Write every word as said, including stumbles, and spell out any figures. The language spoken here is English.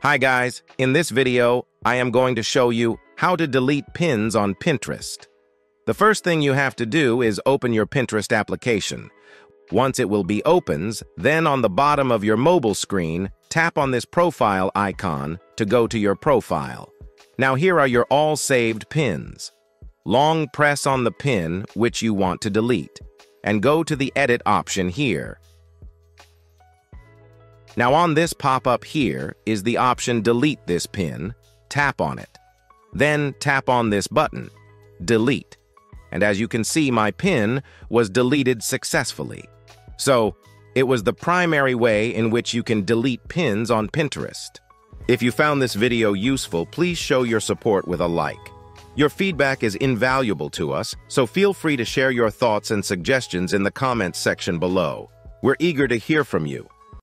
Hi guys, in this video, I am going to show you how to delete pins on Pinterest. The first thing you have to do is open your Pinterest application. Once it will be opens, then on the bottom of your mobile screen, tap on this profile icon to go to your profile. Now here are your all saved pins. Long press on the pin which you want to delete, and go to the edit option here. Now on this pop-up here is the option delete this pin, tap on it. Then tap on this button, delete. And as you can see, my pin was deleted successfully. So, it was the primary way in which you can delete pins on Pinterest. If you found this video useful, please show your support with a like. Your feedback is invaluable to us, so feel free to share your thoughts and suggestions in the comments section below. We're eager to hear from you.